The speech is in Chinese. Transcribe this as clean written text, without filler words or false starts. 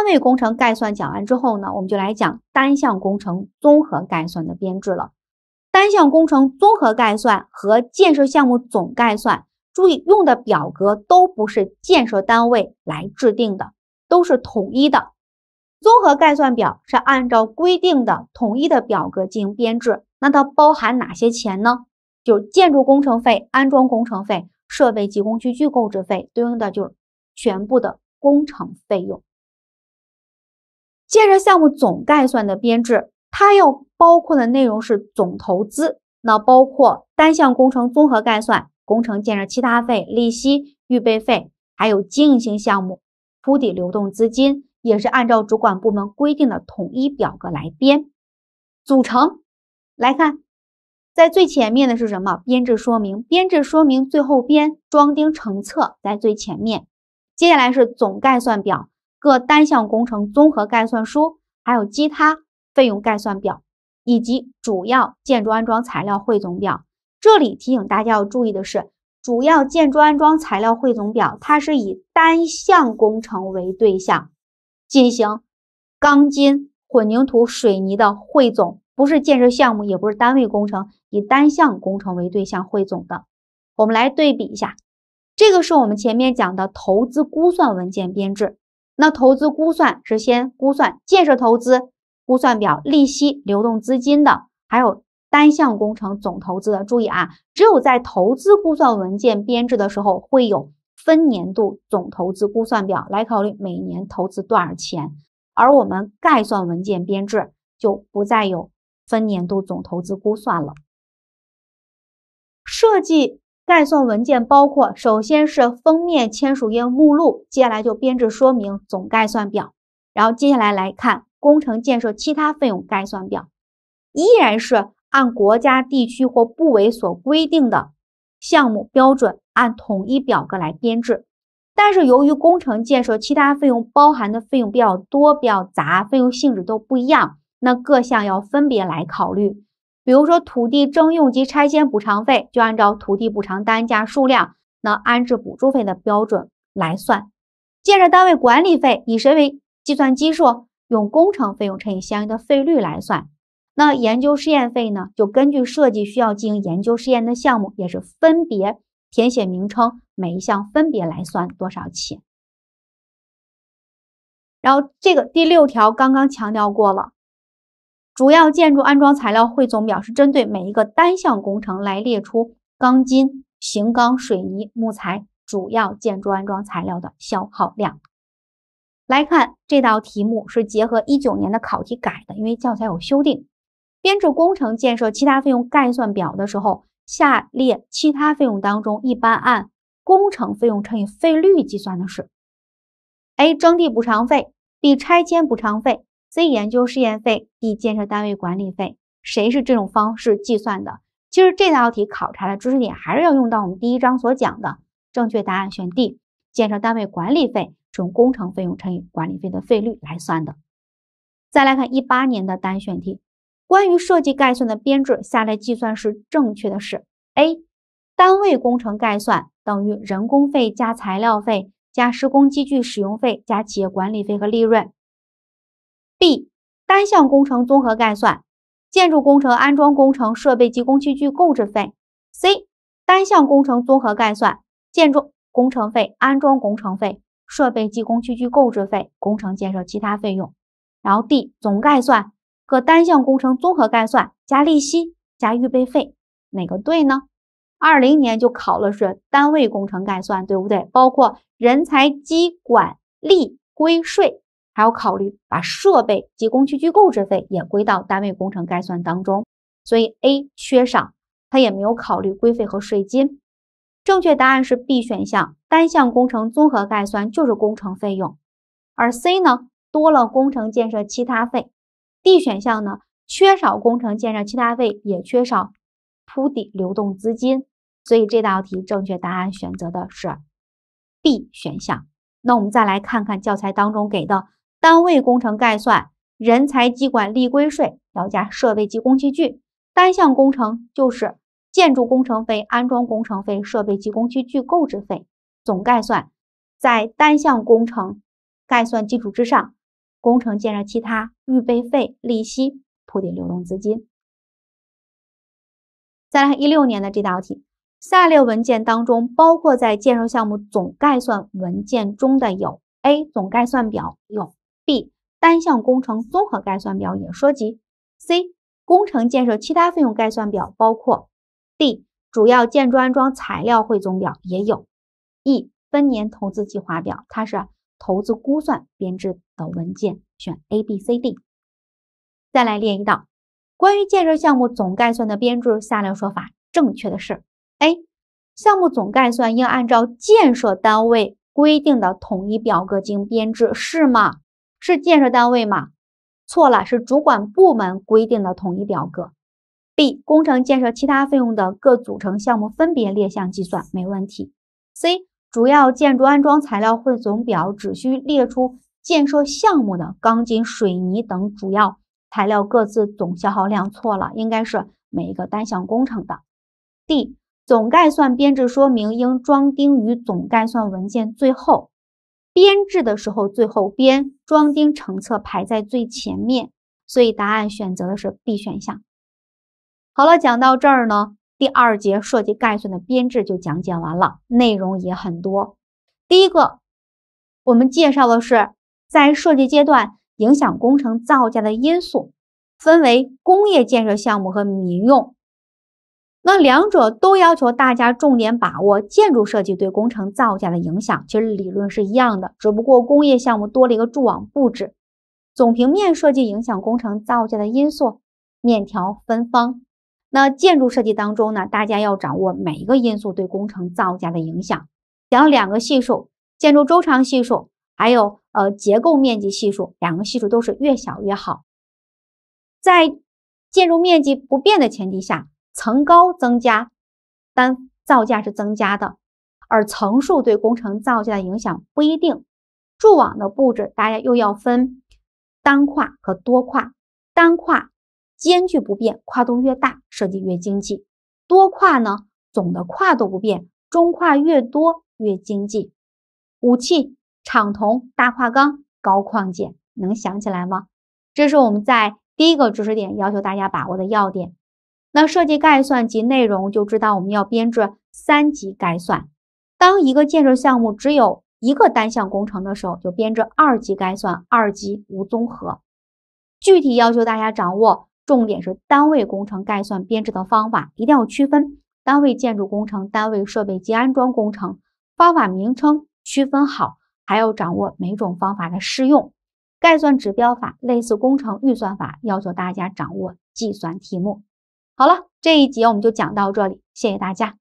单位工程概算讲完之后呢，我们就来讲单项工程综合概算的编制了。单项工程综合概算和建设项目总概算，注意用的表格都不是建设单位来制定的，都是统一的。综合概算表是按照规定的统一的表格进行编制，那它包含哪些钱呢？就是建筑工程费、安装工程费、设备及工具购置费，对应的就是全部的工程费用。建设项目总概算的编制，它要包括的内容是总投资，那包括单项工程综合概算、工程建设其他费、利息、预备费，还有经营性项目、铺底流动资金，也是按照主管部门规定的统一表格来编。组成来看，在最前面的是什么？编制说明，编制说明最后边，装订成册在最前面。接下来是总概算表、各单项工程综合概算书，还有其他费用概算表，以及主要建筑安装材料汇总表。这里提醒大家要注意的是，主要建筑安装材料汇总表它是以单项工程为对象进行钢筋、混凝土、水泥的汇总，不是建设项目，也不是单位工程，以单项工程为对象汇总的。我们来对比一下，这个是我们前面讲的投资估算文件编制。那投资估算是先估算建设投资，估算表、利息、流动资金的，还有单项工程总投资的。注意啊，只有在投资估算文件编制的时候会有分年度总投资估算表来考虑每年投资多少钱，而我们概算文件编制就不再有分年度总投资估算了。设计概算文件包括，首先是封面、签署页、目录，接下来就编制说明、总概算表，然后接下来来看工程建设其他费用概算表，依然是按国家、地区或部委所规定的项目标准按统一表格来编制。但是由于工程建设其他费用包含的费用比较多、比较杂，费用性质都不一样，那各项要分别来考虑。比如说土地征用及拆迁补偿费，就按照土地补偿单价数量、那安置补助费的标准来算。建设单位管理费以谁为计算基数？用工程费用乘以相应的费率来算。那研究试验费呢，就根据设计需要进行研究试验的项目，也是分别填写名称，每一项分别来算多少钱。然后这个第6条刚刚强调过了，主要建筑安装材料汇总表是针对每一个单项工程来列出钢筋、型钢、水泥、木材主要建筑安装材料的消耗量。来看这道题目是结合19年的考题改的，因为教材有修订。编制工程建设其他费用概算表的时候，下列其他费用当中一般按工程费用乘以费率计算的是 A. 征地补偿费 B. 拆迁补偿费 C. 研究试验费 D. 建设单位管理费，谁是这种方式计算的？其实这道题考察的知识点还是要用到我们第一章所讲的，正确答案选 D， 建设单位管理费是用工程费用乘以管理费的费率来算的。再来看18年的单选题，关于设计概算的编制，下列计算是正确的是 A. 单位工程概算等于人工费加材料费加施工机具使用费加企业管理费和利润。B. 单项工程综合概算，建筑工程、安装工程、设备及工具购置费。 C. 单项工程综合概算，建筑工程费、安装工程费、设备及工具购置费、工程建设其他费用。然后 D. 总概算，各单项工程综合概算加利息加预备费，哪个对呢？20年就考了是单位工程概算，对不对？包括人才、机管、利、归、税，还要考虑把设备及工具购置费也归到单位工程概算当中，所以 A 缺少，它也没有考虑规费和税金。正确答案是 B 选项，单项工程综合概算就是工程费用。而 C 呢，多了工程建设其他费。D 选项呢，缺少工程建设其他费，也缺少铺底流动资金，所以这道题正确答案选择的是 B 选项。那我们再来看看教材当中给的单位工程概算、人才、机管、利、归、税要加设备及工具，单项工程就是建筑工程费、安装工程费、设备及工具购置费。总概算在单项工程概算基础之上，工程建设其他预备费、利息，铺抵流动资金。再来看2016年的这道题，下列文件当中包括在建设项目总概算文件中的有 A 总概算表有 B 单项工程综合概算表也涉及 C 工程建设其他费用概算表包括 D 主要建筑安装材料汇总表也有 E 分年投资计划表，它是投资估算编制的文件，选 A、B、C、D。再来练一道关于建设项目总概算的编制，下列说法正确的是 A 项目总概算应按照建设单位规定的统一表格进行编制，是吗？是建设单位吗？错了，是主管部门规定的统一表格。 B 工程建设其他费用的各组成项目分别列项计算没问题。 C 主要建筑安装材料汇总表只需列出建设项目的钢筋、水泥等主要材料各自总消耗量，错了，应该是每一个单项工程的。D 总概算编制说明应装订于总概算文件最后，编制的时候最后编，装订成册排在最前面，所以答案选择的是 B 选项。好了，讲到这儿呢，第2节涉及概算的编制就讲解完了，内容也很多。第一个，我们介绍的是在设计阶段影响工程造价的因素，分为工业建设项目和民用。那两者都要求大家重点把握建筑设计对工程造价的影响，其实理论是一样的，只不过工业项目多了一个柱网布置。总平面设计影响工程造价的因素，面条分方。那建筑设计当中呢，大家要掌握每一个因素对工程造价的影响。讲了两个系数，建筑周长系数，还有结构面积系数，两个系数都是越小越好。在建筑面积不变的前提下，层高增加，但造价是增加的，而层数对工程造价的影响不一定。柱网的布置，大家又要分单跨和多跨，单跨间距不变，跨度越大，设计越经济。多跨呢，总的跨度不变，中跨越多越经济。武器、厂铜、大跨钢、高框件，能想起来吗？这是我们在第一个知识点要求大家把握的要点。那设计概算及内容就知道我们要编制3级概算。当一个建设项目只有一个单项工程的时候，就编制2级概算，2级无综合。具体要求大家掌握。重点是单位工程概算编制的方法，一定要区分单位建筑工程、单位设备及安装工程，方法名称区分好，还要掌握每种方法的适用。概算指标法、类似工程预算法要求大家掌握计算题目。好了，这一节我们就讲到这里，谢谢大家。